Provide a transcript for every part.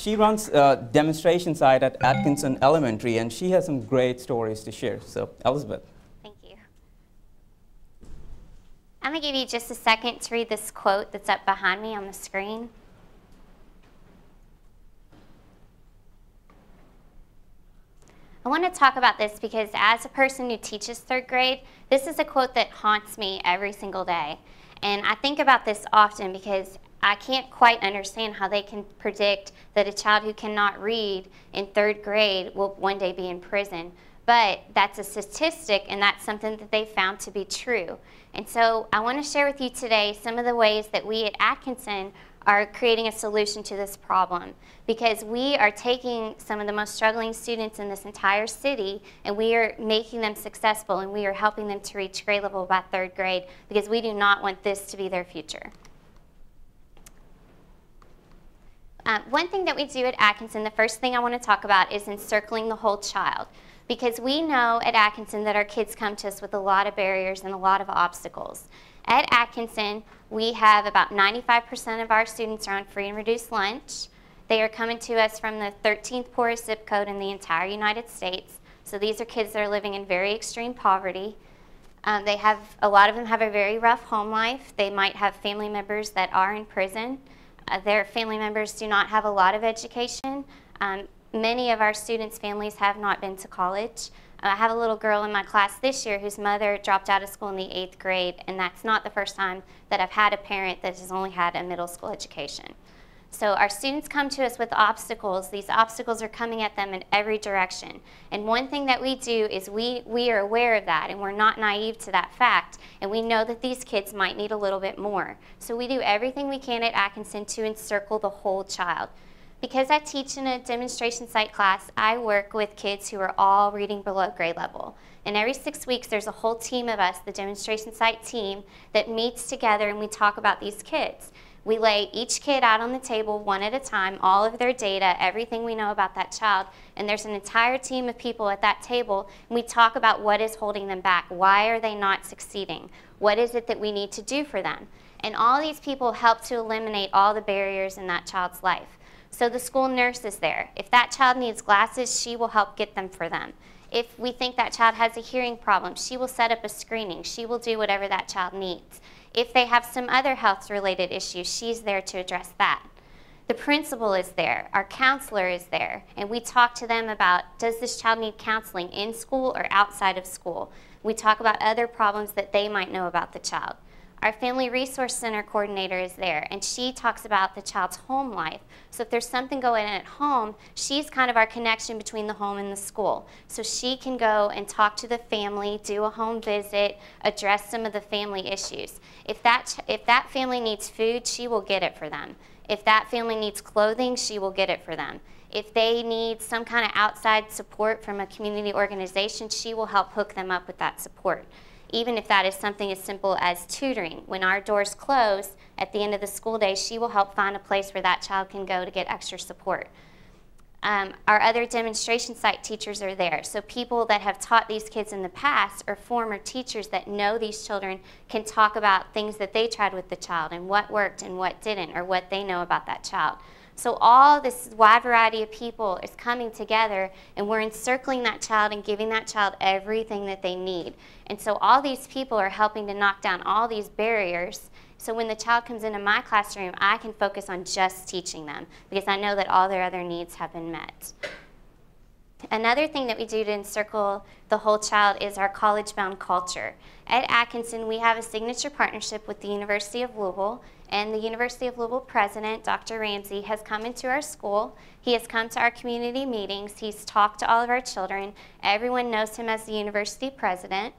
She runs a demonstration site at Atkinson Elementary, and she has some great stories to share. So, Elizabeth. Thank you. I'm going to give you just a second to read this quote that's up behind me on the screen. I want to talk about this because as a person who teaches third grade, this is a quote that haunts me every single day. And I think about this often because I can't quite understand how they can predict that a child who cannot read in third grade will one day be in prison. But that's a statistic, and that's something that they found to be true. And so I want to share with you today some of the ways that we at Atkinson are creating a solution to this problem, because we are taking some of the most struggling students in this entire city and we are making them successful, and we are helping them to reach grade level by third grade, because we do not want this to be their future. One thing that we do at Atkinson, the first thing I want to talk about, is encircling the whole child, because we know at Atkinson that our kids come to us with a lot of barriers and a lot of obstacles. At Atkinson, we have about 95% of our students are on free and reduced lunch. They are coming to us from the 13th poorest zip code in the entire United States. So these are kids that are living in very extreme poverty. A lot of them have a very rough home life. They might have family members that are in prison. Their family members do not have a lot of education. Many of our students' families have not been to college. I have a little girl in my class this year whose mother dropped out of school in the 8th grade, and that's not the first time that I've had a parent that has only had a middle school education. So our students come to us with obstacles. These obstacles are coming at them in every direction. And one thing that we do is we are aware of that, and we're not naive to that fact, and we know that these kids might need a little bit more. So we do everything we can at Atkinson to encircle the whole child. Because I teach in a demonstration site class, I work with kids who are all reading below grade level. And every 6 weeks, there's a whole team of us, the demonstration site team, that meets together and we talk about these kids. We lay each kid out on the table one at a time, all of their data, everything we know about that child, and there's an entire team of people at that table, and we talk about what is holding them back. Why are they not succeeding? What is it that we need to do for them? And all these people help to eliminate all the barriers in that child's life. So the school nurse is there. If that child needs glasses, she will help get them for them. If we think that child has a hearing problem, she will set up a screening. She will do whatever that child needs. If they have some other health-related issue, she's there to address that. The principal is there. Our counselor is there. And we talk to them about, does this child need counseling in school or outside of school? We talk about other problems that they might know about the child. Our Family Resource Center coordinator is there, and she talks about the child's home life. So if there's something going on at home, she's kind of our connection between the home and the school. So she can go and talk to the family, do a home visit, address some of the family issues. If that family needs food, she will get it for them. If that family needs clothing, she will get it for them. If they need some kind of outside support from a community organization, she will help hook them up with that support. Even if that is something as simple as tutoring. When our doors close at the end of the school day, she will help find a place where that child can go to get extra support. Our other demonstration site teachers are there. So people that have taught these kids in the past or former teachers that know these children can talk about things that they tried with the child and what worked and what didn't, or what they know about that child. So all this wide variety of people is coming together, and we're encircling that child and giving that child everything that they need. And so all these people are helping to knock down all these barriers. So when the child comes into my classroom, I can focus on just teaching them, because I know that all their other needs have been met. Another thing that we do to encircle the whole child is our college-bound culture. At Atkinson, we have a signature partnership with the University of Louisville, and the University of Louisville president, Dr. Ramsey, has come into our school. He has come to our community meetings. He's talked to all of our children. Everyone knows him as the university president.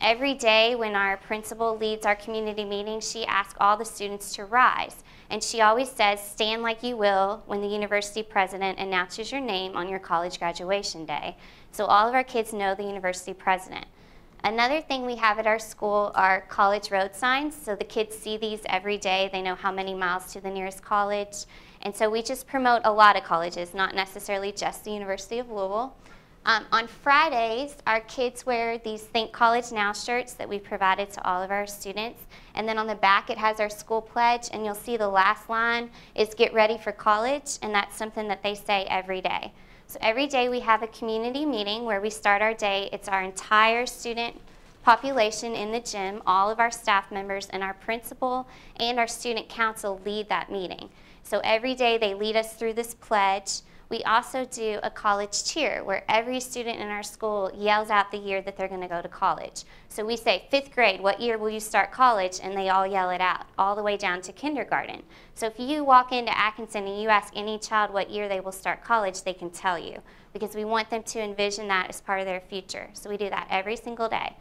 Every day when our principal leads our community meeting, she asks all the students to rise. And she always says, stand like you will when the university president announces your name on your college graduation day. So all of our kids know the university president. Another thing we have at our school are college road signs. So the kids see these every day. They know how many miles to the nearest college. And so we just promote a lot of colleges, not necessarily just the University of Louisville. On Fridays, our kids wear these Think College Now shirts that we provided to all of our students. And then on the back, it has our school pledge, and you'll see the last line is "Get ready for college," and that's something that they say every day. So every day we have a community meeting where we start our day. It's our entire student population in the gym, all of our staff members, and our principal and our student council lead that meeting. So every day they lead us through this pledge. We also do a college cheer where every student in our school yells out the year that they're going to go to college. So we say, fifth grade, what year will you start college? And they all yell it out, all the way down to kindergarten. So if you walk into Atkinson and you ask any child what year they will start college, they can tell you, because we want them to envision that as part of their future. So we do that every single day.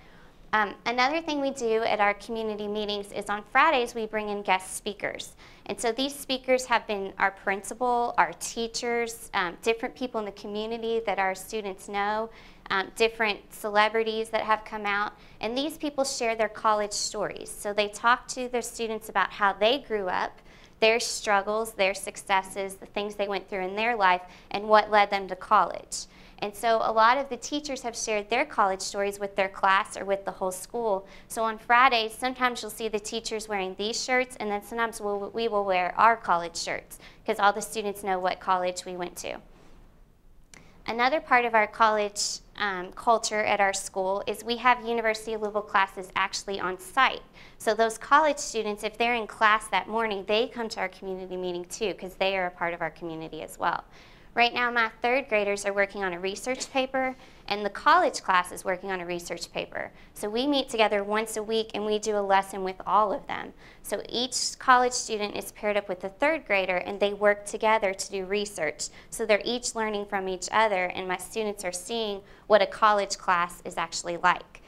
Another thing we do at our community meetings is on Fridays we bring in guest speakers. And so these speakers have been our principal, our teachers, different people in the community that our students know, different celebrities that have come out. And these people share their college stories. So they talk to their students about how they grew up, their struggles, their successes, the things they went through in their life, and what led them to college. And so a lot of the teachers have shared their college stories with their class or with the whole school. So on Fridays, sometimes you'll see the teachers wearing these shirts, and then sometimes we will wear our college shirts, because all the students know what college we went to. Another part of our college culture at our school is we have University of Louisville classes actually on site. So those college students, if they're in class that morning, they come to our community meeting too, because they are a part of our community as well. Right now, my third graders are working on a research paper, and the college class is working on a research paper. So we meet together once a week, and we do a lesson with all of them. So each college student is paired up with the third grader, and they work together to do research. So they're each learning from each other, and my students are seeing what a college class is actually like.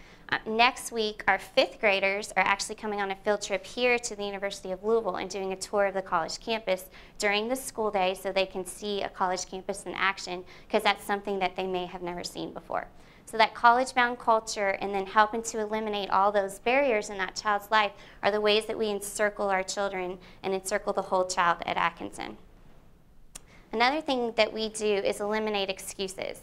Next week, our fifth graders are actually coming on a field trip here to the University of Louisville and doing a tour of the college campus during the school day, so they can see a college campus in action, because that's something that they may have never seen before. So that college-bound culture, and then helping to eliminate all those barriers in that child's life, are the ways that we encircle our children and encircle the whole child at Atkinson. Another thing that we do is eliminate excuses.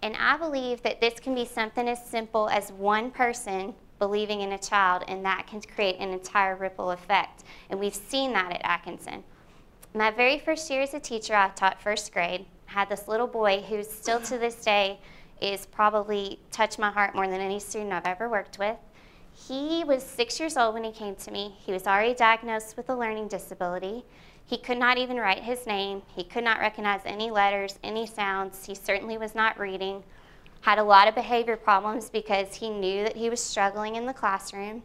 And I believe that this can be something as simple as one person believing in a child, and that can create an entire ripple effect. And we've seen that at Atkinson. My very first year as a teacher, I taught first grade. I had this little boy who still to this day is probably touched my heart more than any student I've ever worked with. He was 6 years old when he came to me. He was already diagnosed with a learning disability. He could not even write his name. He could not recognize any letters, any sounds. He certainly was not reading. Had a lot of behavior problems because he knew that he was struggling in the classroom.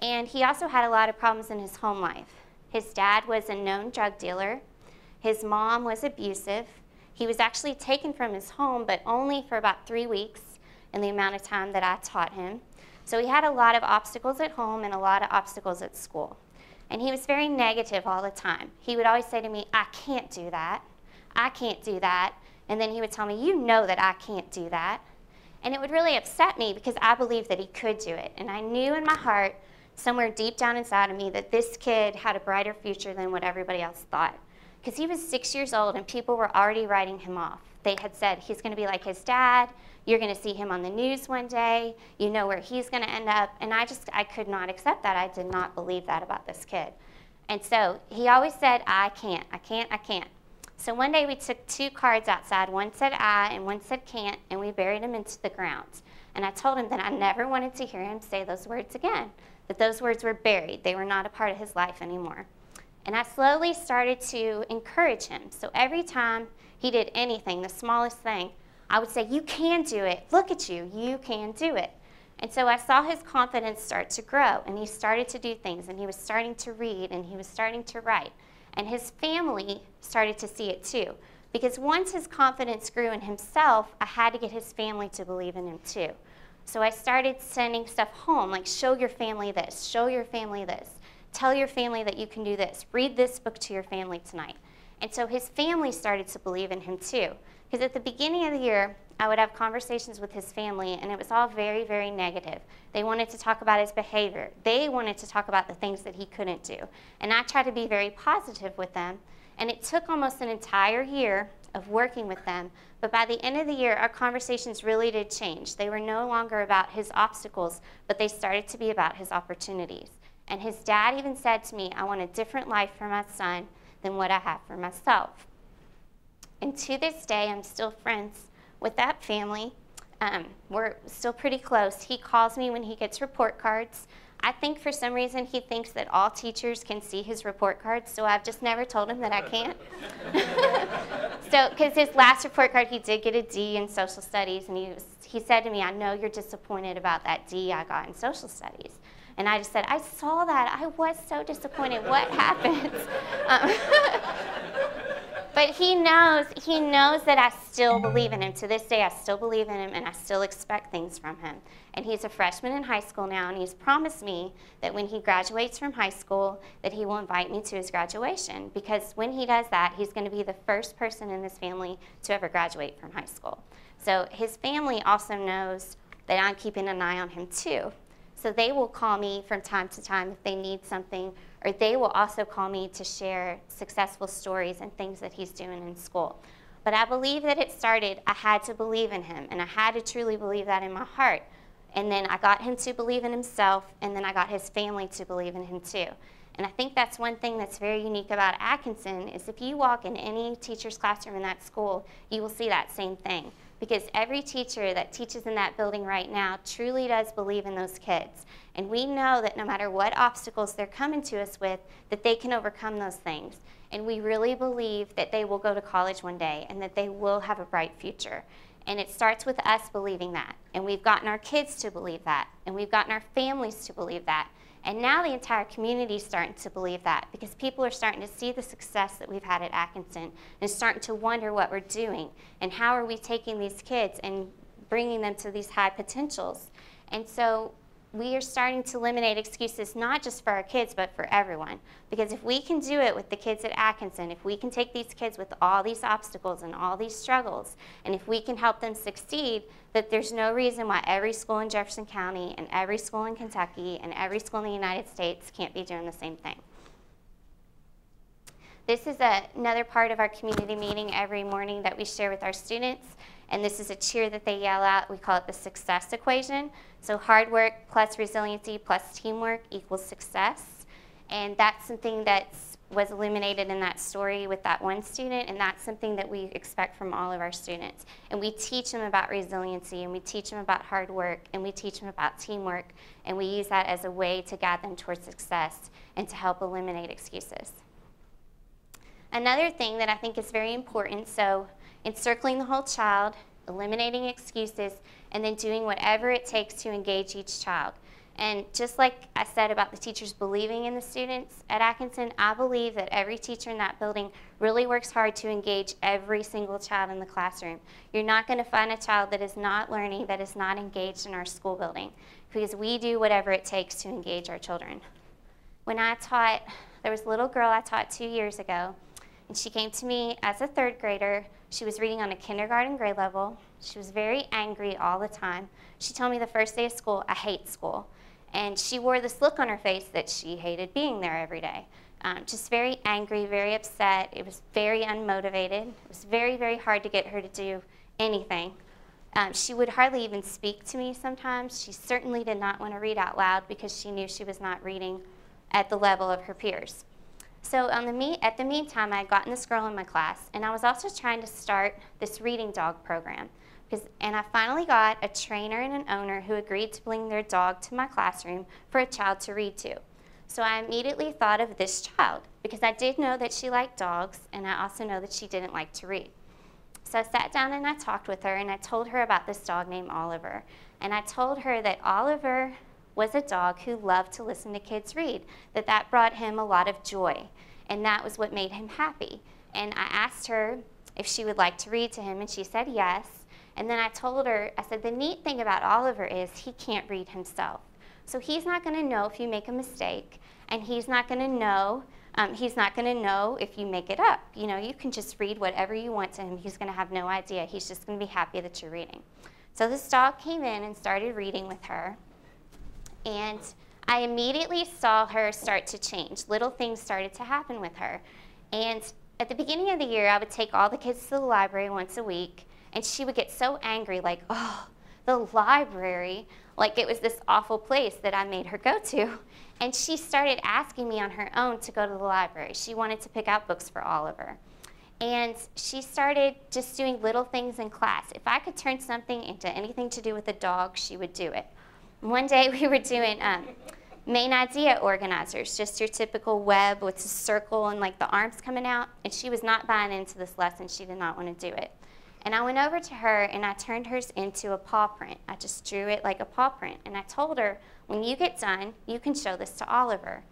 And he also had a lot of problems in his home life. His dad was a known drug dealer. His mom was abusive. He was actually taken from his home, but only for about 3 weeks in the amount of time that I taught him. So he had a lot of obstacles at home and a lot of obstacles at school. And he was very negative all the time. He would always say to me, "I can't do that. I can't do that." And then he would tell me, "You know that I can't do that." And it would really upset me, because I believed that he could do it. And I knew in my heart, somewhere deep down inside of me, that this kid had a brighter future than what everybody else thought. Because he was 6 years old and people were already writing him off. They had said, "He's going to be like his dad. You're going to see him on the news one day. You know where he's going to end up." And I could not accept that. I did not believe that about this kid. And so he always said, "I can't, I can't, I can't." So one day we took two cards outside. One said "I" and one said "can't," and we buried him into the ground. And I told him that I never wanted to hear him say those words again, that those words were buried. They were not a part of his life anymore. And I slowly started to encourage him. So every time he did anything, the smallest thing, I would say, "You can do it. Look at you. You can do it." And so I saw his confidence start to grow, and he started to do things, and he was starting to read, and he was starting to write. And his family started to see it too. Because once his confidence grew in himself, I had to get his family to believe in him too. So I started sending stuff home, like, "Show your family this, show your family this. Tell your family that you can do this. Read this book to your family tonight." And so his family started to believe in him too. Because at the beginning of the year, I would have conversations with his family, and it was all very, very negative. They wanted to talk about his behavior. They wanted to talk about the things that he couldn't do. And I tried to be very positive with them. And it took almost an entire year of working with them. But by the end of the year, our conversations really did change. They were no longer about his obstacles, but they started to be about his opportunities. And his dad even said to me, I want a different life for my son than what I have for myself. And to this day, I'm still friends with that family. We're still pretty close. He calls me when he gets report cards. I think for some reason he thinks that all teachers can see his report cards, so I've just never told him that I can't. So, because his last report card, he did get a D in social studies, and he said to me, I know you're disappointed about that D I got in social studies. And I just said, I saw that. I was so disappointed. What happened? But he knows that I still believe in him. To this day, I still believe in him, and I still expect things from him. And he's a freshman in high school now, and he's promised me that when he graduates from high school, that he will invite me to his graduation. Because when he does that, he's going to be the first person in this family to ever graduate from high school. So his family also knows that I'm keeping an eye on him, too. So they will call me from time to time if they need something, or they will also call me to share successful stories and things that he's doing in school. But I believe that it started, I had to believe in him, and I had to truly believe that in my heart. And then I got him to believe in himself, and then I got his family to believe in him too. And I think that's one thing that's very unique about Atkinson is if you walk in any teacher's classroom in that school, you will see that same thing. Because every teacher that teaches in that building right now truly does believe in those kids. And we know that no matter what obstacles they're coming to us with, that they can overcome those things. And we really believe that they will go to college one day and that they will have a bright future. And it starts with us believing that. And we've gotten our kids to believe that. And we've gotten our families to believe that. And now the entire community is starting to believe that because people are starting to see the success that we've had at Atkinson and starting to wonder what we're doing and how are we taking these kids and bringing them to these high potentials. And so we are starting to eliminate excuses not just for our kids but for everyone, because if we can do it with the kids at Atkinson, if we can take these kids with all these obstacles and all these struggles, and if we can help them succeed, that there's no reason why every school in Jefferson County and every school in Kentucky and every school in the United States can't be doing the same thing. This is another part of our community meeting every morning that we share with our students. And this is a cheer that they yell out. We call it the success equation. So hard work plus resiliency plus teamwork equals success. And that's something that was illuminated in that story with that one student, and that's something that we expect from all of our students. And we teach them about resiliency, and we teach them about hard work, and we teach them about teamwork, and we use that as a way to guide them towards success and to help eliminate excuses. Another thing that I think is very important, so encircling the whole child, eliminating excuses, and then doing whatever it takes to engage each child. And just like I said about the teachers believing in the students at Atkinson, I believe that every teacher in that building really works hard to engage every single child in the classroom. You're not going to find a child that is not learning, that is not engaged in our school building, because we do whatever it takes to engage our children. When I taught, there was a little girl I taught 2 years ago, and she came to me as a third grader. She was reading on a kindergarten grade level. She was very angry all the time. She told me the first day of school, I hate school. And she wore this look on her face that she hated being there every day. Just very angry, very upset. It was very unmotivated. It was very, very hard to get her to do anything. She would hardly even speak to me sometimes. She certainly did not want to read out loud because she knew she was not reading at the level of her peers. So at the meantime, I had gotten this girl in my class, and I was also trying to start this reading dog program. And I finally got a trainer and an owner who agreed to bring their dog to my classroom for a child to read to. So I immediately thought of this child, because I did know that she liked dogs, and I also know that she didn't like to read. So I sat down and I talked with her, and I told her about this dog named Oliver. And I told her that Oliver was a dog who loved to listen to kids read, that brought him a lot of joy, and that was what made him happy. And I asked her if she would like to read to him, and she said yes. And then I told her, I said, the neat thing about Oliver is he can't read himself. So he's not going to know if you make a mistake, and he's not going to know if you make it up. You know, you can just read whatever you want to him. He's going to have no idea. He's just going to be happy that you're reading. So this dog came in and started reading with her. And I immediately saw her start to change. Little things started to happen with her. And At the beginning of the year, I would take all the kids to the library once a week, and she would get so angry, like, oh, the library, like it was this awful place that I made her go to. And she started asking me on her own to go to the library. She wanted to pick out books for Oliver. And she started just doing little things in class. If I could turn something into anything to do with a dog, she would do it. One day we were doing main idea organizers, just your typical web with a circle and like the arms coming out. And she was not buying into this lesson. She did not want to do it. And I went over to her and I turned hers into a paw print. I just drew it like a paw print. And I told her, when you get done, you can show this to Oliver.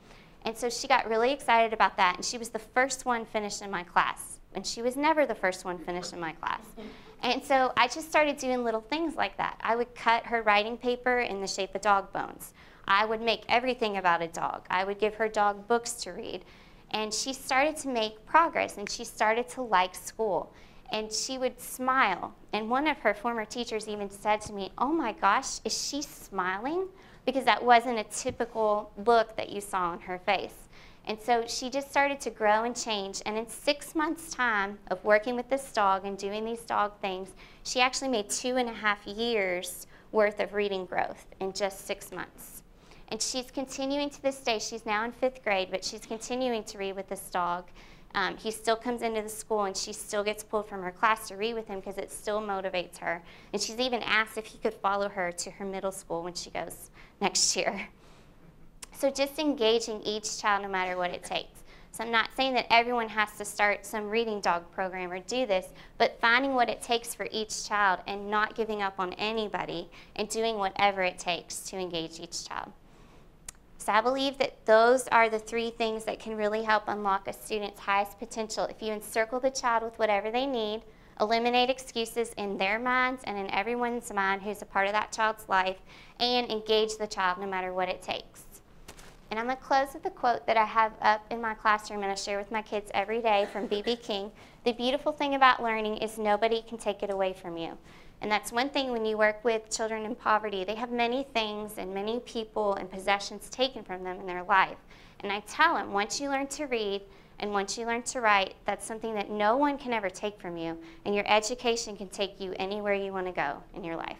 And so she got really excited about that. And she was the first one finished in my class. And she was never the first one finished in my class. And so I just started doing little things like that. I would cut her writing paper in the shape of dog bones. I would make everything about a dog. I would give her dog books to read. And she started to make progress, and she started to like school. And she would smile. And one of her former teachers even said to me, oh my gosh, is she smiling? Because that wasn't a typical look that you saw on her face. And so she just started to grow and change. And in 6 months' time of working with this dog and doing these dog things, she actually made 2.5 years worth of reading growth in just 6 months. And she's continuing to this day. She's now in 5th grade, but she's continuing to read with this dog. He still comes into the school, and she still gets pulled from her class to read with him because it still motivates her. And she's even asked if he could follow her to her middle school when she goes next year. So just engaging each child no matter what it takes. So I'm not saying that everyone has to start some reading dog program or do this, but finding what it takes for each child and not giving up on anybody and doing whatever it takes to engage each child. So I believe that those are the 3 things that can really help unlock a student's highest potential. If you encircle the child with whatever they need, eliminate excuses in their minds and in everyone's mind who's a part of that child's life, and engage the child no matter what it takes. And I'm going to close with a quote that I have up in my classroom and I share with my kids every day from B.B. King. The beautiful thing about learning is nobody can take it away from you. And that's one thing when you work with children in poverty. They have many things and many people and possessions taken from them in their life. And I tell them, once you learn to read and once you learn to write, that's something that no one can ever take from you. And your education can take you anywhere you want to go in your life.